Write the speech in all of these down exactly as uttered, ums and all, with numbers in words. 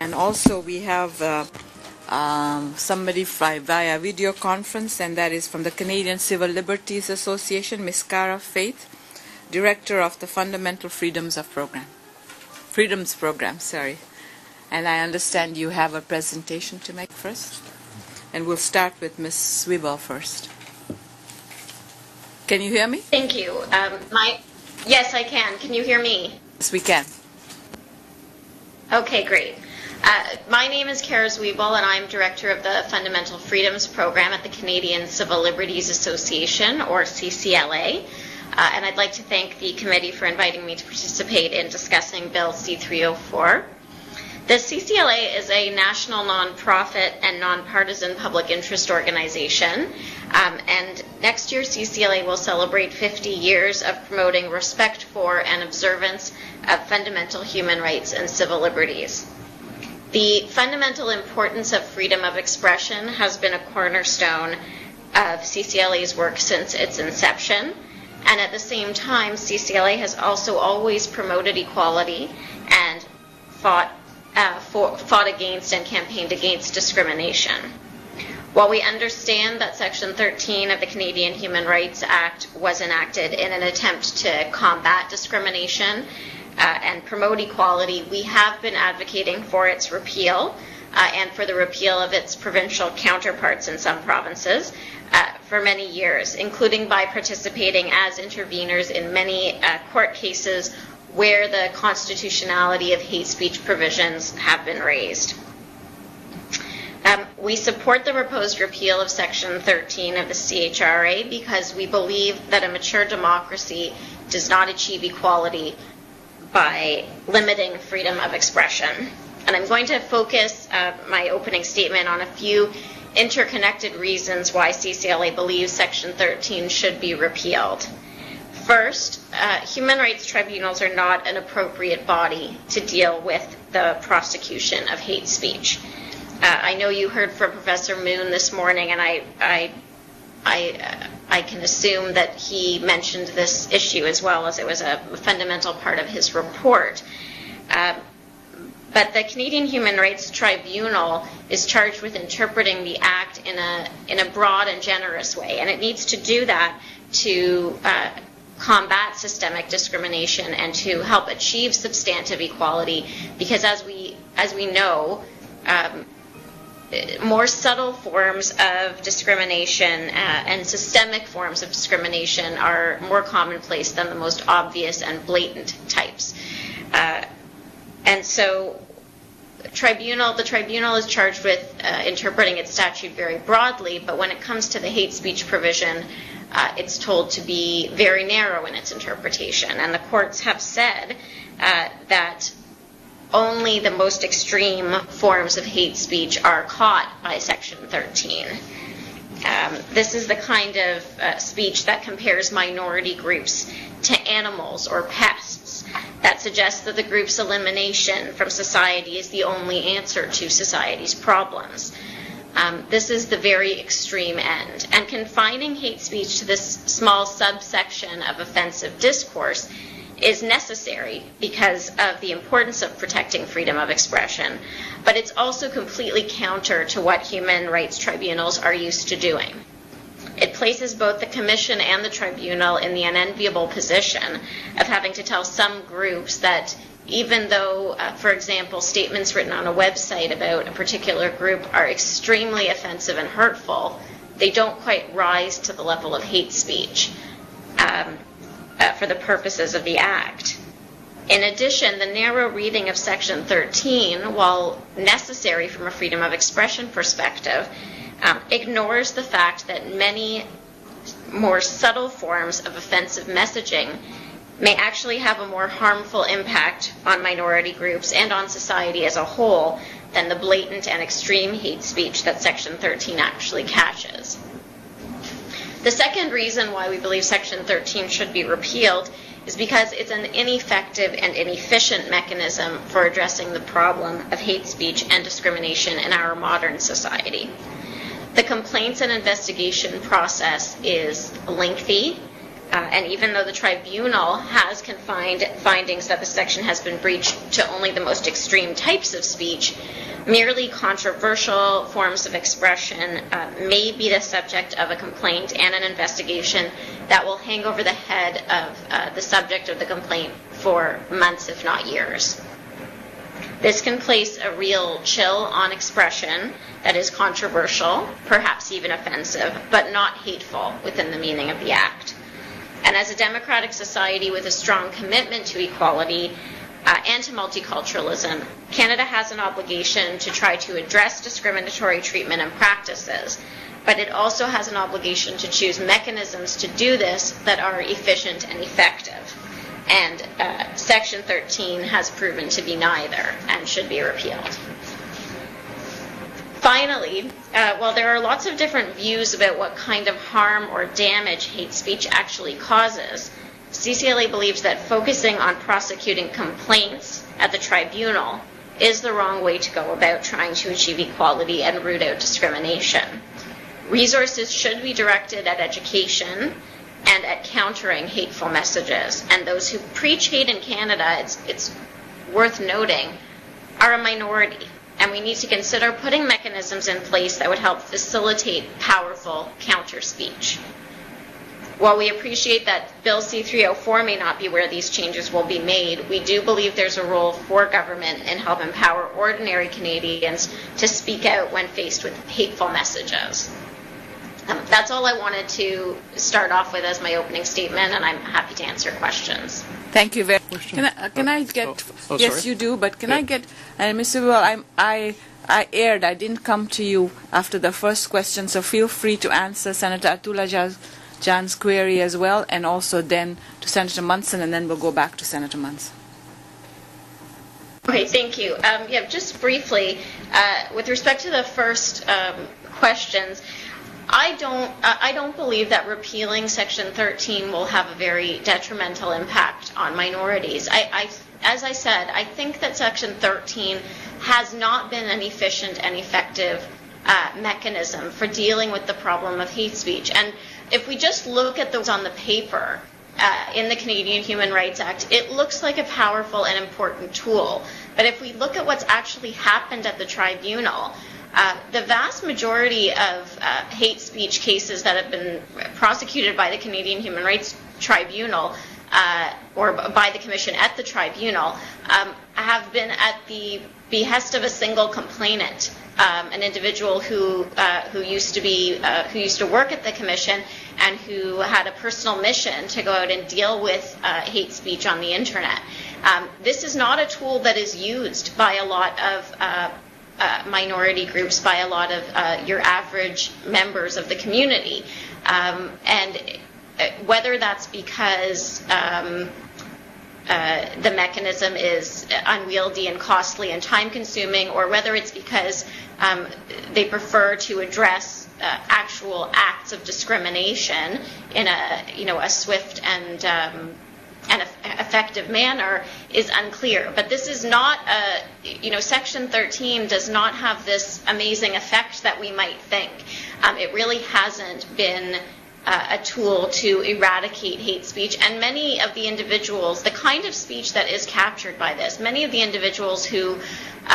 and also we have uh, um, somebody via video conference, and that is from the Canadian Civil Liberties Association, Miz Cara Faith, Director of the Fundamental Freedoms of Program, Freedoms Program, sorry. And I understand you have a presentation to make first, and we'll start with Miz Zwibel first. Can you hear me? Thank you. Um, my yes, I can. Can you hear me? Yes, we can. Okay, great. Uh, my name is Cara Zwibel, and I'm Director of the Fundamental Freedoms Program at the Canadian Civil Liberties Association, or C C L A. Uh, and I'd like to thank the committee for inviting me to participate in discussing Bill C three oh four. The C C L A is a national nonprofit and nonpartisan public interest organization, um, and next year C C L A will celebrate fifty years of promoting respect for and observance of fundamental human rights and civil liberties. The fundamental importance of freedom of expression has been a cornerstone of C C L A's work since its inception. And at the same time, C C L A has also always promoted equality and fought Uh, for, fought against and campaigned against discrimination. While we understand that Section thirteen of the Canadian Human Rights Act was enacted in an attempt to combat discrimination uh, and promote equality, we have been advocating for its repeal uh, and for the repeal of its provincial counterparts in some provinces uh, for many years, including by participating as interveners in many uh, court cases where the constitutionality of hate speech provisions have been raised. Um, we support the proposed repeal of Section thirteen of the C H R A because we believe that a mature democracy does not achieve equality by limiting freedom of expression. And I'm going to focus uh, my opening statement on a few interconnected reasons why C C L A believes Section thirteen should be repealed. First, uh, human rights tribunals are not an appropriate body to deal with the prosecution of hate speech. Uh, I know you heard from Professor Moon this morning, and I, I, I, uh, I can assume that he mentioned this issue as well, as it was a fundamental part of his report. Uh, but the Canadian Human Rights Tribunal is charged with interpreting the Act in a, in a broad and generous way, and it needs to do that to uh, combat systemic discrimination and to help achieve substantive equality, because as we as we know, um, more subtle forms of discrimination uh, and systemic forms of discrimination are more commonplace than the most obvious and blatant types. Uh, and so tribunal, the tribunal is charged with uh, interpreting its statute very broadly, but when it comes to the hate speech provision, Uh, it's told to be very narrow in its interpretation. And the courts have said uh, that only the most extreme forms of hate speech are caught by Section thirteen. Um, this is the kind of uh, speech that compares minority groups to animals or pests, that suggests that the group's elimination from society is the only answer to society's problems. Um, this is the very extreme end. And confining hate speech to this small subsection of offensive discourse is necessary because of the importance of protecting freedom of expression, but it's also completely counter to what human rights tribunals are used to doing. It places both the Commission and the Tribunal in the unenviable position of having to tell some groups that even though, uh, for example, statements written on a website about a particular group are extremely offensive and hurtful, they don't quite rise to the level of hate speech um, uh, for the purposes of the Act. In addition, the narrow reading of Section thirteen, while necessary from a freedom of expression perspective, um, ignores the fact that many more subtle forms of offensive messaging may actually have a more harmful impact on minority groups and on society as a whole than the blatant and extreme hate speech that Section thirteen actually catches. The second reason why we believe Section thirteen should be repealed is because it's an ineffective and inefficient mechanism for addressing the problem of hate speech and discrimination in our modern society. The complaints and investigation process is lengthy, Uh, and even though the tribunal has confined findings that the section has been breached to only the most extreme types of speech, merely controversial forms of expression uh, may be the subject of a complaint and an investigation that will hang over the head of uh, the subject of the complaint for months, if not years. This can place a real chill on expression that is controversial, perhaps even offensive, but not hateful within the meaning of the Act. And as a democratic society with a strong commitment to equality uh, and to multiculturalism, Canada has an obligation to try to address discriminatory treatment and practices, but it also has an obligation to choose mechanisms to do this that are efficient and effective. And uh, Section thirteen has proven to be neither and should be repealed. Finally, uh, while there are lots of different views about what kind of harm or damage hate speech actually causes, C C L A believes that focusing on prosecuting complaints at the tribunal is the wrong way to go about trying to achieve equality and root out discrimination. Resources should be directed at education and at countering hateful messages. And those who preach hate in Canada, it's, it's worth noting, are a minority. And we need to consider putting mechanisms in place that would help facilitate powerful counter speech. While we appreciate that Bill C three oh four may not be where these changes will be made, we do believe there's a role for government in helping empower ordinary Canadians to speak out when faced with hateful messages. Um, that's all I wanted to start off with as my opening statement, and I'm happy to answer questions. Thank you very much. Can I, uh, can I get, oh, oh, yes, sorry. You do, but can yeah. I get, uh, Miz Zwibel, I'm, I, I erred, I didn't come to you after the first question, so feel free to answer Senator Atula Jan's query as well, and also then to Senator Munson, and then we'll go back to Senator Munson. Okay, thank you. Um, yeah, just briefly, uh, with respect to the first um, questions, I don't, I don't believe that repealing Section thirteen will have a very detrimental impact on minorities. I, I, as I said, I think that Section thirteen has not been an efficient and effective uh, mechanism for dealing with the problem of hate speech. And if we just look at those on the paper uh, in the Canadian Human Rights Act, it looks like a powerful and important tool. But if we look at what's actually happened at the tribunal, Uh, the vast majority of uh, hate speech cases that have been prosecuted by the Canadian Human Rights Tribunal uh, or by the Commission at the Tribunal um, have been at the behest of a single complainant, um, an individual who uh, who used to be uh, who used to work at the Commission and who had a personal mission to go out and deal with uh, hate speech on the internet. Um, this is not a tool that is used by a lot of Uh, Uh, minority groups, by a lot of uh, your average members of the community. Um, and whether that's because um, uh, the mechanism is unwieldy and costly and time-consuming, or whether it's because um, they prefer to address uh, actual acts of discrimination in a, you know, a swift and um, an effective manner, is unclear. But this is not a, you know, Section thirteen does not have this amazing effect that we might think. Um, it really hasn't been uh, a tool to eradicate hate speech. And many of the individuals, the kind of speech that is captured by this, many of the individuals who,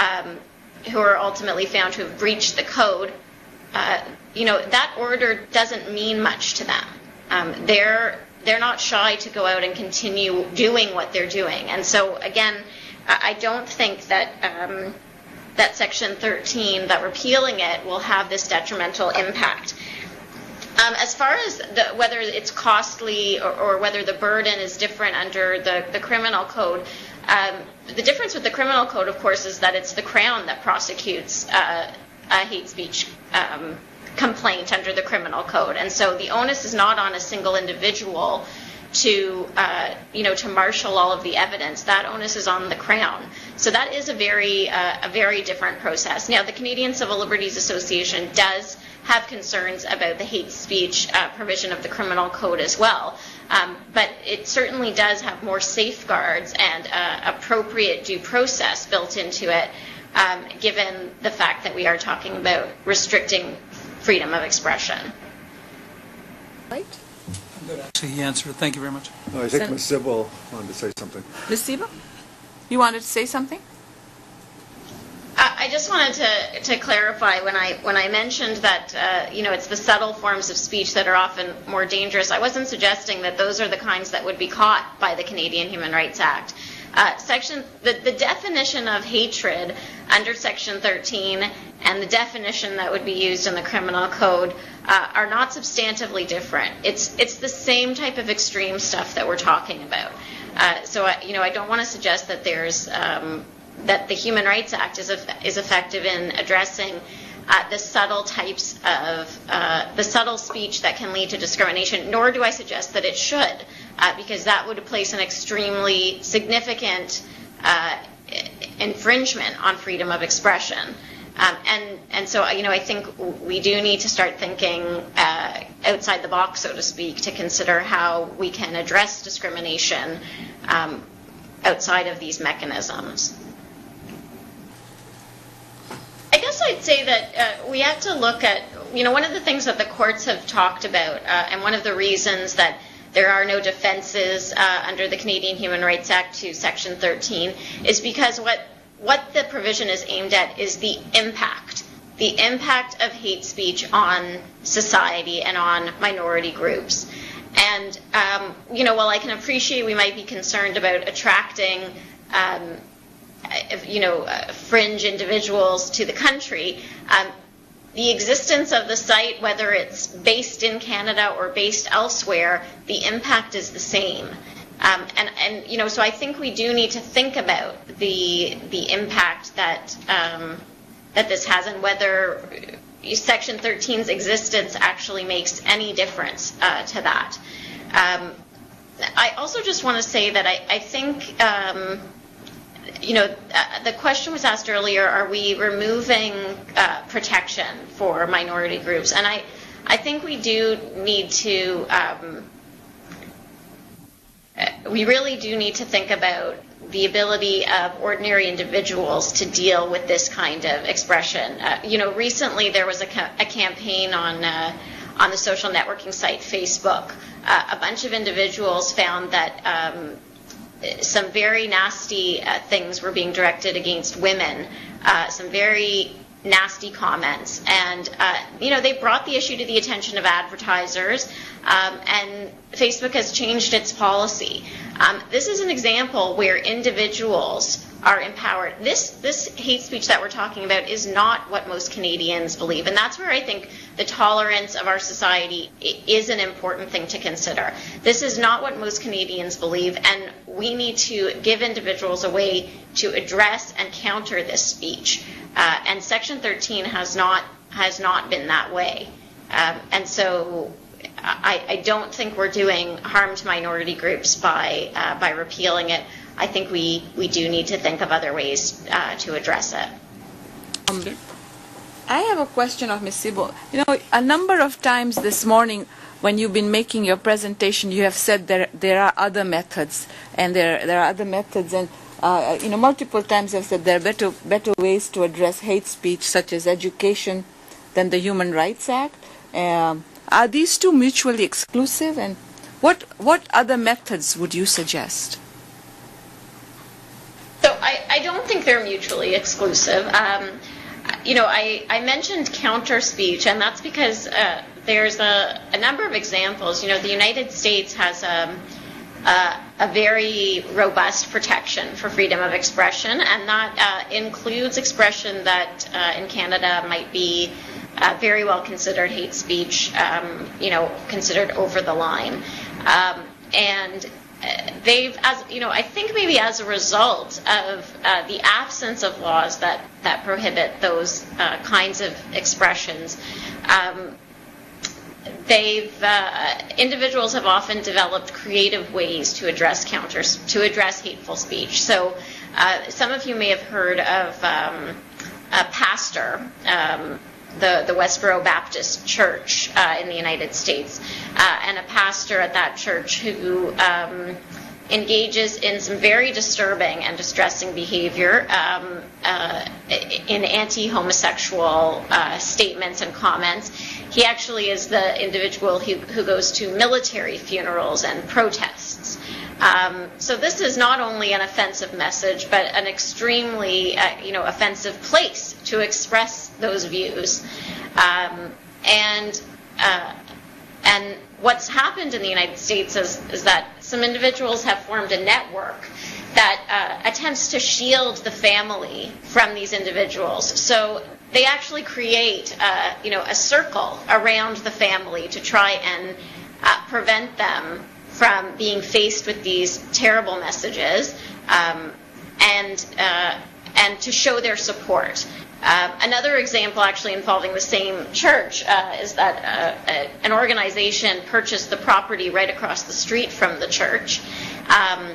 um, who are ultimately found to have breached the code, uh, you know, that order doesn't mean much to them. Um, they're They're not shy to go out and continue doing what they're doing. And so, again, I don't think that um, that Section thirteen, that repealing it, will have this detrimental impact. Um, as far as the, whether it's costly or, or whether the burden is different under the, the criminal code, um, the difference with the criminal code, of course, is that it's the Crown that prosecutes uh, a hate speech um complaint under the criminal code, and so the onus is not on a single individual to, uh, you know, to marshal all of the evidence. That onus is on the Crown. So that is a very, uh, a very different process. Now, the Canadian Civil Liberties Association does have concerns about the hate speech uh, provision of the criminal code as well, um, but it certainly does have more safeguards and uh, appropriate due process built into it, um, given the fact that we are talking about restricting freedom of expression. Right. good, actually, he answered. Thank you very much. No, I think Sen Miz Zwibel wanted to say something. Miz Zwibel, you wanted to say something? I just wanted to, to clarify when I when I mentioned that uh, you know, it's the subtle forms of speech that are often more dangerous. I wasn't suggesting that those are the kinds that would be caught by the Canadian Human Rights Act. Uh, section the, the definition of hatred under Section thirteen and the definition that would be used in the criminal code uh, are not substantively different. It's it's the same type of extreme stuff that we're talking about. Uh, so I, you know, I don't want to suggest that there's um, that the Human Rights Act is is effective in addressing uh, the subtle types of uh, the subtle speech that can lead to discrimination. Nor do I suggest that it should. Uh, because that would place an extremely significant uh, infringement on freedom of expression. Um, and, and so, you know, I think we do need to start thinking uh, outside the box, so to speak, to consider how we can address discrimination um, outside of these mechanisms. I guess I'd say that uh, we have to look at, you know, one of the things that the courts have talked about, uh, and one of the reasons that there are no defenses uh, under the Canadian Human Rights Act to Section thirteen is because what, what the provision is aimed at is the impact, the impact of hate speech on society and on minority groups. And, um, you know, while I can appreciate we might be concerned about attracting, um, you know, uh, fringe individuals to the country, um, the existence of the site, whether it's based in Canada or based elsewhere, the impact is the same. Um, and, and, you know, so I think we do need to think about the, the impact that, um, that this has and whether Section thirteen's existence actually makes any difference uh, to that. Um, I also just want to say that I, I think, um, you know, uh, the question was asked earlier, are we removing uh, protection for minority groups? And I, I think we do need to, um, we really do need to think about the ability of ordinary individuals to deal with this kind of expression. Uh, you know, recently there was a, ca a campaign on, uh, on the social networking site Facebook. Uh, a bunch of individuals found that um, some very nasty uh, things were being directed against women, uh, some very nasty comments. And, uh, you know, they brought the issue to the attention of advertisers, um, and Facebook has changed its policy. Um, this is an example where individuals are empowered. This, this hate speech that we're talking about is not what most Canadians believe, and that's where I think the tolerance of our society is an important thing to consider. This is not what most Canadians believe, and we need to give individuals a way to address and counter this speech. Uh, and Section thirteen has not, has not been that way. Um, and so I, I don't think we're doing harm to minority groups by, uh, by repealing it. I think we, we do need to think of other ways uh, to address it. Um, I have a question of Miz Zwibel. You know, a number of times this morning when you've been making your presentation, you have said there, there are other methods, and there, there are other methods, and uh, you know, multiple times I've said there are better, better ways to address hate speech, such as education, than the Human Rights Act. Um, are these two mutually exclusive, and what, what other methods would you suggest? So I, I don't think they're mutually exclusive. Um, you know, I, I mentioned counter speech, and that's because uh, there's a, a number of examples. You know, the United States has a, a, a very robust protection for freedom of expression, and that uh, includes expression that uh, in Canada might be uh, very well considered hate speech, um, you know, considered over the line. Um, and they've, as you know, I think maybe as a result of uh, the absence of laws that, that prohibit those uh, kinds of expressions, um, they've uh, individuals have often developed creative ways to address counters to address hateful speech. So, uh, some of you may have heard of um, a pastor. Um, The, the Westboro Baptist Church uh, in the United States, uh, and a pastor at that church who um, engages in some very disturbing and distressing behavior um, uh, in anti-homosexual uh, statements and comments. He actually is the individual who, who goes to military funerals and protests. Um, so this is not only an offensive message, but an extremely, uh, you know, offensive place to express those views. Um, and uh, and what's happened in the United States is, is that some individuals have formed a network that uh, attempts to shield the family from these individuals. So they actually create, uh, you know, a circle around the family to try and uh, prevent them from being faced with these terrible messages, um, and uh, and to show their support. Uh, another example, actually involving the same church, uh, is that uh, a, an organization purchased the property right across the street from the church, um,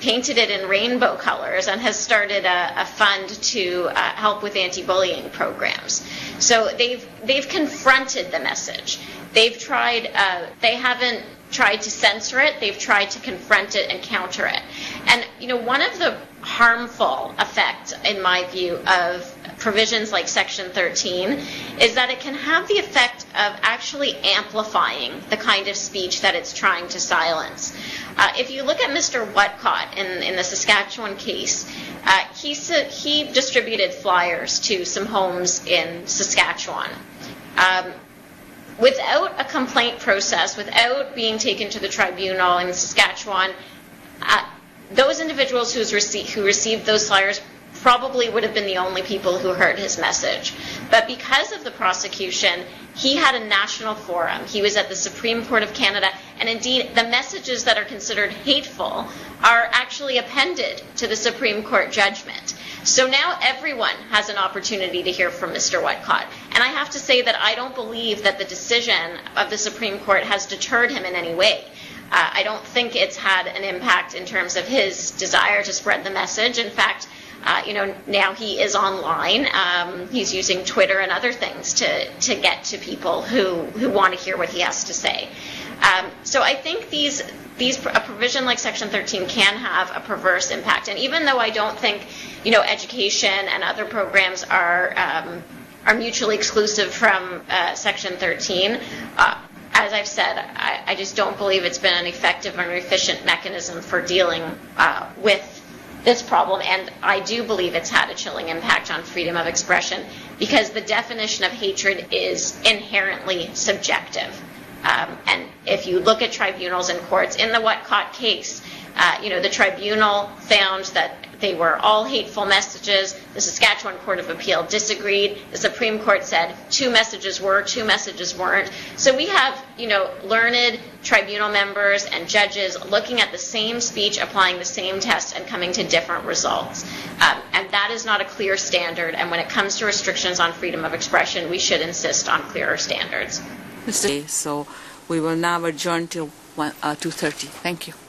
painted it in rainbow colors, and has started a, a fund to uh, help with anti-bullying programs. So they've they've confronted the message. They've tried. Uh, they haven't tried to censor it. They've tried to confront it and counter it. And, you know, one of the harmful effects, in my view, of provisions like Section thirteen is that it can have the effect of actually amplifying the kind of speech that it's trying to silence. Uh, if you look at Mister Whatcott in, in the Saskatchewan case, uh, he, he distributed flyers to some homes in Saskatchewan. Um, Without a complaint process, without being taken to the tribunal in Saskatchewan, uh, those individuals who's rece who received those flyers probably would have been the only people who heard his message. But because of the prosecution, he had a national forum. He was at the Supreme Court of Canada, and indeed the messages that are considered hateful are actually appended to the Supreme Court judgment. So now everyone has an opportunity to hear from Mister Whatcott. And I have to say that I don't believe that the decision of the Supreme Court has deterred him in any way. Uh, I don't think it's had an impact in terms of his desire to spread the message. In fact, uh, you know, now he is online. Um, he's using Twitter and other things to, to get to people who, who want to hear what he has to say. Um, so I think these, these, a provision like Section thirteen can have a perverse impact. And even though I don't think, you know, education and other programs are, um, are mutually exclusive from uh, Section thirteen, uh, as I've said, I, I just don't believe it's been an effective and efficient mechanism for dealing uh, with this problem, and I do believe it's had a chilling impact on freedom of expression because the definition of hatred is inherently subjective. Um, and if you look at tribunals and courts, in the Whatcott case, uh, you know, the tribunal found that they were all hateful messages. The Saskatchewan Court of Appeal disagreed. The Supreme Court said two messages were, two messages weren't. So we have, you know, learned tribunal members and judges looking at the same speech, applying the same test, and coming to different results. Um, and that is not a clear standard. And when it comes to restrictions on freedom of expression, we should insist on clearer standards. So we will now adjourn till one, uh, two thirty. Thank you.